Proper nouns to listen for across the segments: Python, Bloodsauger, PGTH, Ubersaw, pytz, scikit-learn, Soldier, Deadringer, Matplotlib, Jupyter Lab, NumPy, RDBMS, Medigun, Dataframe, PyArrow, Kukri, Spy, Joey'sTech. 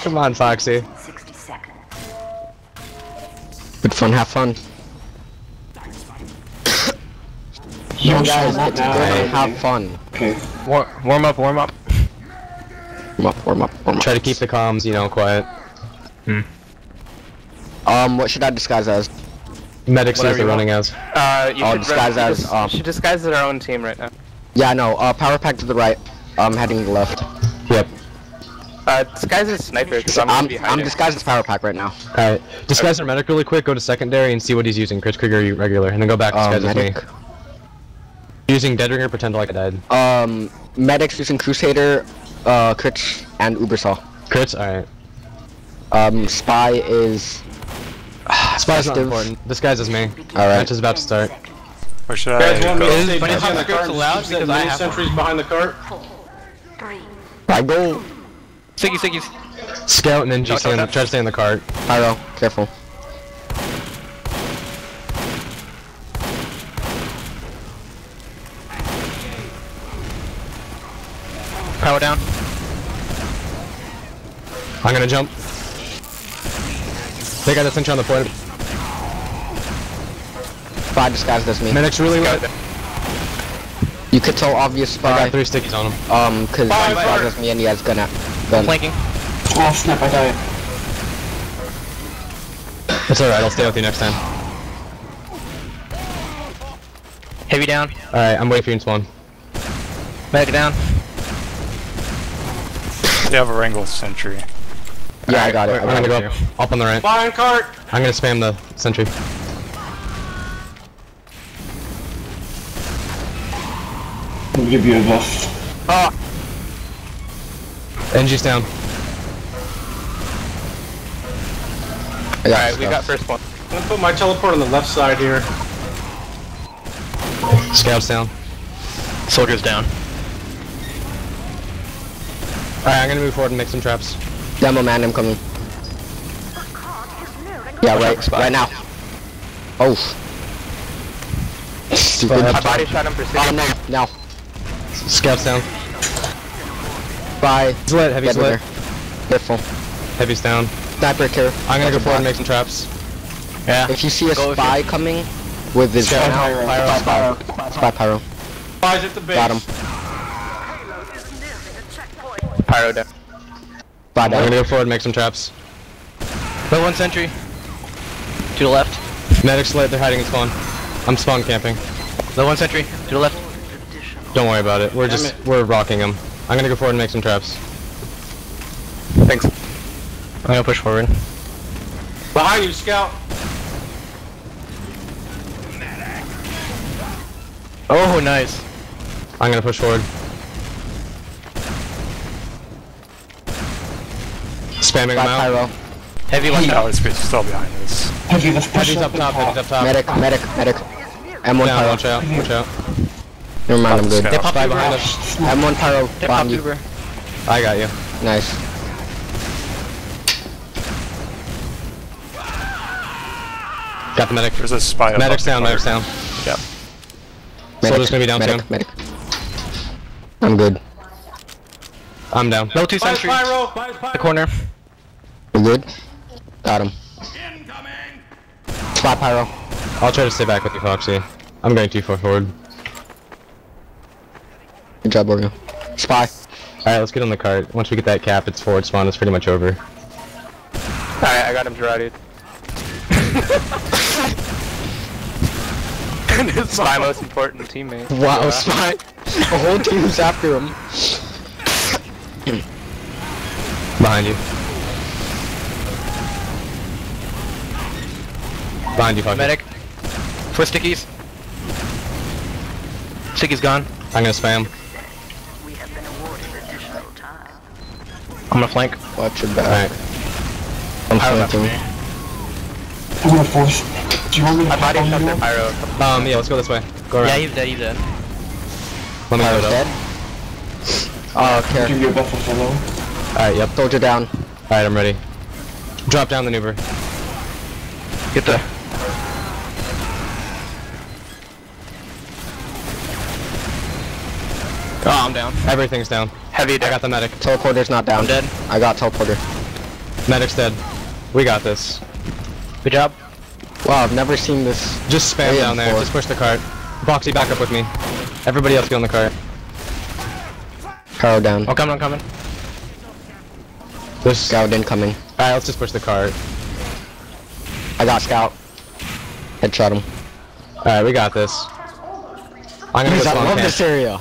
Come on, Foxy. 60 seconds. Good fun, have fun. You guys, have fun. Okay. Warm up. Warm up. Try to keep the comms, you know, quiet. What should I disguise as? Medic says they're running as. You should disguise as. You should disguise as our own team right now. Yeah, no. Power pack to the right. I'm heading to the left. Yep. Disguise as sniper. I'm disguised as power pack right now. Alright. Disguise our medic really quick. Go to secondary and see what he's using. Chris Krieger, regular, and then go back disguise as me. Using Deadringer, pretend like I died. Medic's using Crusader, Critch, and Ubersaw. Critch? Alright. Spy is... Spy's not important. Disguise is me. Alright. Match is about to start. Where should I go? Is behind the cart allowed? Because I have sentries behind the cart. 4, 3... I go! Stickies. Scout and Ninja, try to stay in the cart. Pyro, careful. Power down. I'm gonna jump. They got a cinch on the point. Spy disguised as me. Medic's really low. You could tell obvious Spy. I got 3 stickies on him. Cause Spy disguised as me and he has gun. Flanking. Oh snap, I died. It's alright, I'll stay with you next time. Heavy down. Alright, I'm waiting for you in spawn. Medic down. They have a Wrangle sentry. Yeah, right, I got it. I'm gonna go up on the right. Flying cart! I'm gonna spam the sentry. I'll give you a buff. NG's down. Alright, we got first one. I'm gonna put my teleport on the left side here. Scout's down. Soldier's down. Alright, I'm gonna move forward and make some traps. Demo man, I'm coming. Yeah, right now. Oh. Stupid. I body shot him for 6. Oh, no. Scouts down. Bye. He's lit, heavy's lit. Careful. Heavy's down. Sniper care. I'm gonna go forward and make some traps. Yeah. If you see a Spy coming with his gun out, Spy Pyro. Spy's at the base. Got him. Pyro down. I'm gonna go forward and make some traps. Put one sentry. To the left. Medic's lit, they're hiding in spawn. I'm spawn camping. Put one sentry. To the left. Don't worry about it, we're rocking them. I'm gonna go forward and make some traps. Thanks. I'm gonna push forward. Behind you, Scout! Oh, nice. I'm gonna push forward. Spamming him out. Heavy left tower is still behind us. Heavy's up top, Medic. M1 Pyro. Watch out. Never mind, I'm good. They popped behind us. M1 Pyro, behind you. I got you. Nice. Got the Medic. There's a Spy. Medic's down. Yep. Soldier's gonna be down soon. Medic. I'm good. I'm down. No 2 sentries. The corner. We're good. Got him. Spy Pyro. I'll try to stay back with you, Foxy. I'm going too far forward. Good job, Oreo. Spy. Alright, let's get on the cart. Once we get that cap, it's forward spawn. It's pretty much over. Alright, I got him Gerarded. It's my most important teammate. Wow, Spy. The whole team's after him. Behind you, fuck. Medic. 4 stickies. Sticky's gone. I'm gonna spam. We have been awarded additional time. I'm gonna flank. Watch your back. Right. I'm flanking. I'm gonna force. Do you want me to body shot their Pyro? Yeah, let's go this way. Go around. Yeah, he's dead. Let me Pyro's dead? Okay. Give you a buff for low. Alright, yep. Soldier down. Alright, I'm ready. Drop down the maneuver. Get there. Oh, I'm down. Everything's down. Heavy down. I got the medic. Teleporter's not down. I'm dead. I got teleporter. Medic's dead. We got this. Good job. Wow, I've never seen this. Just spam down there. Just push the cart. Boxy, back up with me. Everybody else be on the cart. Caro down. Oh, coming, I'm coming. There's Scout incoming. Alright, let's just push the cart. I got Scout. Headshot him. Alright, we got this. I'm gonna I love this area.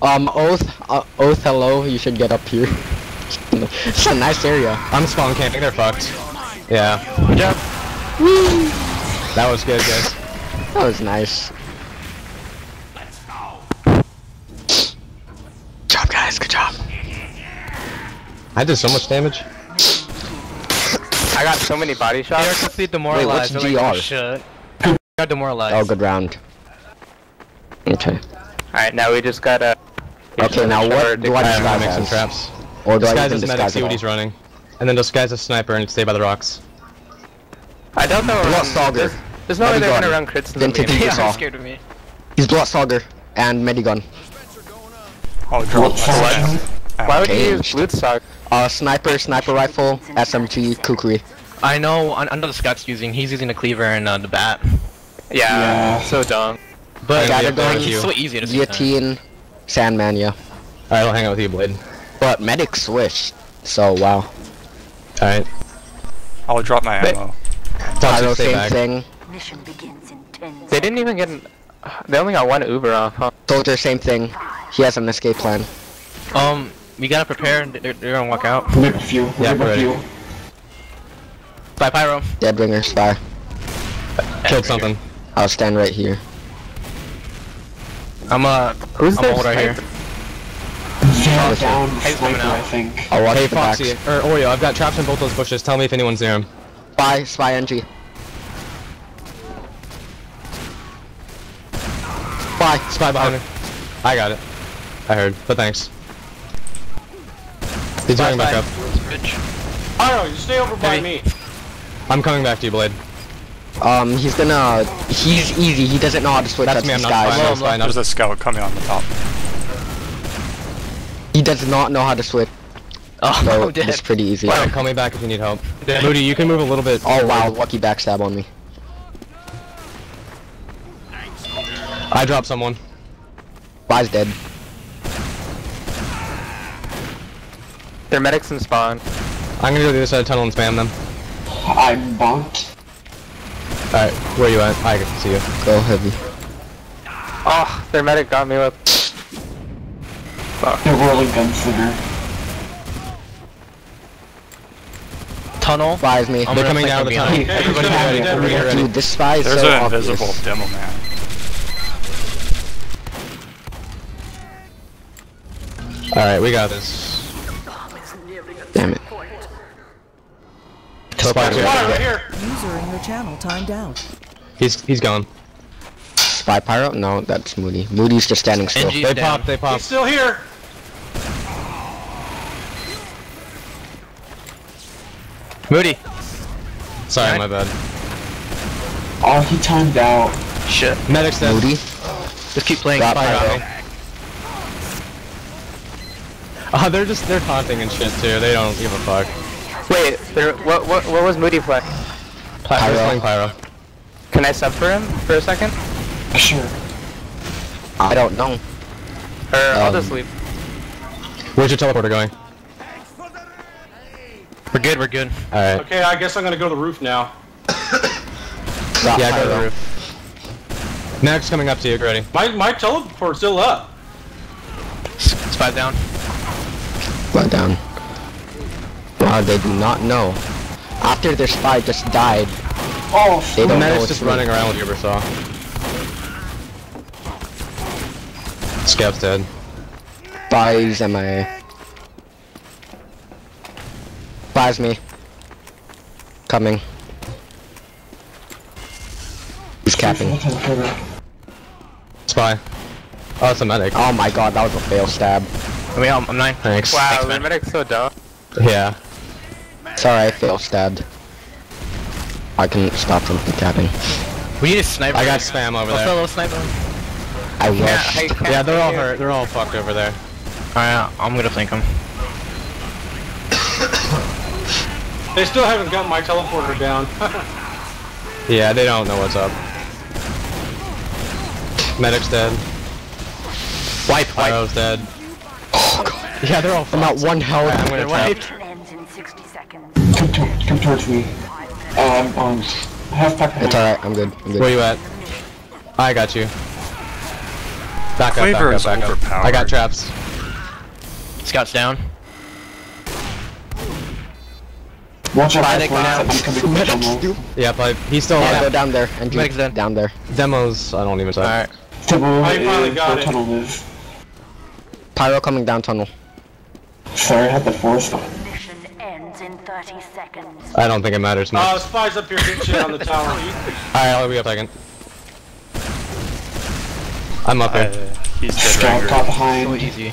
Oath, hello, you should get up here. It's a nice area. I'm spawn camping, they're fucked. Yeah. Good job. Woo! That was good, guys. That was nice. Let's go. Good job, guys, good job. I did so much damage. I got so many body shots. They're completely demoralized. Wait, what's GR? Like, got demoralized. Oh, good round. Okay. Alright, now we just gotta... Okay, now what do I disguise as? Some traps. Or do disguise I as medic, see what he's running. And then disguise as sniper and stay by the rocks. I don't know... Bloodsauger. There's no way they're gonna run crits in the game. I'm scared of me. He's Bloodsauger and Medigun. Oh, what? Why would you use Bloodsauger? Sniper rifle, SMG, Kukri. I know, I know the Scott's using. He's using the cleaver and the bat. Yeah, so dumb. But gotta go so easy to Guillotine, Sandman, yeah. Alright, I'll hang out with you, Blade. But medic switch, so wow. Alright. I'll drop my ammo. Tyro, same thing. Mission begins in 10 they didn't even get an... They only got one Uber off, huh? Soldier, same thing. He has an escape plan. We gotta prepare, they're gonna walk out. Rip a few, yeah, rip a few. Spy Pyro. Deadbringer, spy. Killed something. I'll stand right here. Who's I'm old right here. Zero's down, sniper, I think. I'll watch the backs. Hey, Foxy, or Oreo, I've got traps in both those bushes, tell me if anyone's near him. Spy NG. Spy behind me. I got it. I heard, but thanks. He's running back up. Oreo, you stay over by me. I'm coming back to you, Blade. He's gonna... He's easy, he doesn't know how to switch up these guys. There's a scout coming on the top. He does not know how to switch. Oh, so it's pretty easy. Wow, call me back if you need help. Moody, you can move a little bit. Oh wow, lucky backstab on me. I dropped someone. Spy's dead. They're medics in spawn. I'm gonna go to the other side of the tunnel and spam them. I'm bonked. Alright, where you at? I can see you. Go heavy. Oh, their medic got me with... Fuck. They're rolling gunslinger. Tunnel? Spies me. They're coming down the tunnel. Hey, everybody ready. Dude, this spy is so obvious. There's an invisible demo man. Alright, we got this. Damn it. Spy right here. User in your channel timed out. He's gone. Spy Pyro? No, that's Moody. Moody's just standing still. NG's they down. Pop. They pop. He's still here. Moody. Sorry, my bad. Oh, he timed out. Shit. Medic's dead. Moody. Just keep playing. Ah, they're taunting and shit too. They don't give a fuck. Wait, what was Moody playing? Pyro. Can I sub for him for a second? Sure. I don't know. Or I'll just leave. Where's your teleporter going? We're good, we're good. Alright. Okay, I guess I'm gonna go to the roof now. Go to the roof. Mag's coming up to you, ready. My teleport's still up. Spy down. Spy down. Wow, they do not know. After their spy just died. Oh, they don't know. Just running around with Ubersaw. Scap's dead. Spies MIA. Spies me. Coming. He's capping. Spy. Oh, that's a medic. Oh my god, that was a fail stab. I mean, I'm 9. Thanks. Wow, thanks, man. The medic's so dumb. Yeah. Sorry, I fail stabbed. I can stop them from tapping. We need a sniper. I got spam over there. I'll sniper. I wish. Yeah, they're all hurt. They're all fucked over there. Alright, I'm gonna flank them. They still haven't got my teleporter down. Yeah, they don't know what's up. Medic's dead. Wipe, wipe. Pyro's dead. Oh god. Yeah, they're all fucked. I'm at one health. I'm gonna wiped. Come towards me. Half pack. It's alright, I'm good. Where you at? I got you. Back up. I got traps. Scout's down. Watch out! Yeah, but he's still alive. Go down there and down there. Demos, I don't even know. Alright. I finally got it. Tunnel move. Pyro coming down tunnel. Sorry, I had the force. Mission ends in 30 seconds. I don't think it matters much. Spies up your good shit on the tower. Alright, I'll be up second. I'm up here. He's dead. Top behind. So easy.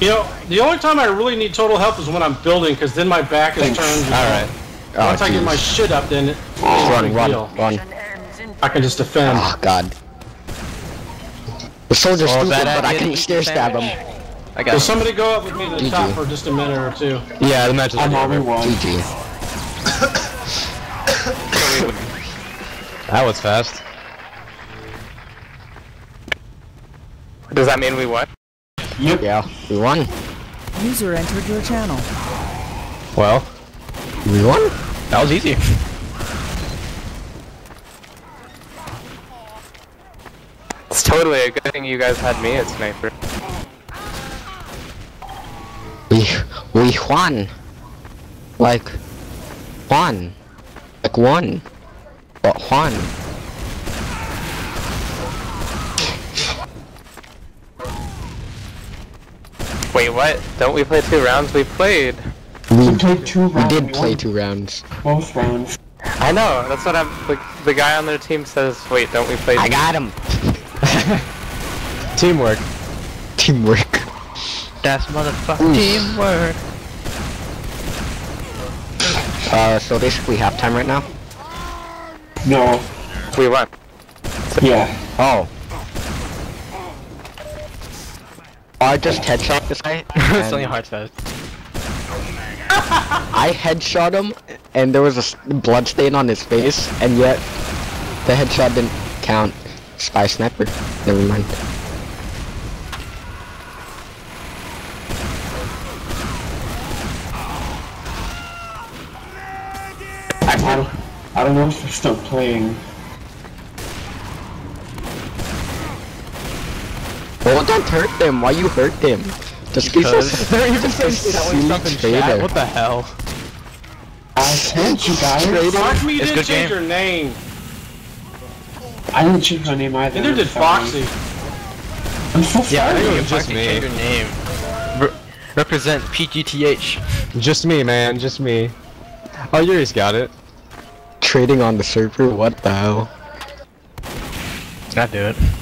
You know, the only time I really need total help is when I'm building, because then my back is turned. Alright. Once I get my shit up, then it's run. I can just defend. Oh god. The soldier's stupid, but I can stair stab him. I got him. Somebody go up with me to the top for just a minute or two. Yeah, the match is over. GG. That was fast. Does that mean we won? Yep. Yeah, we won. User entered your channel. Well, we won? That was easy. It's totally a good thing you guys had me at sniper. We won. Like, Juan. Like one. But Juan. Wait, what? Don't we play 2 rounds? We played. We played 2 rounds. We did play 2 rounds. Both rounds. I know. That's what I'm. Like, the guy on their team says, "Wait, don't we play?" I got him. Teamwork. Teamwork. That's motherfucking teamwork. So basically halftime right now. No. We won. So yeah. Oh. I just headshot this guy. It's only hard fast. I headshot him, and there was a blood stain on his face, and yet the headshot didn't count. Spy sniper. Never mind. I don't know if they're still playing. Well, don't hurt them. Why you hurt them? Just because they're even saying what the hell? I sent you guys. Fuck me, didn't change your name. I didn't change my name either. Neither did Foxy. I'm so sorry. Yeah, I think it was just me. Change your name. Represent PGTH. Just me, man. Just me. Oh, Yuri's got it. Trading on the server. What the hell? Gotta do it.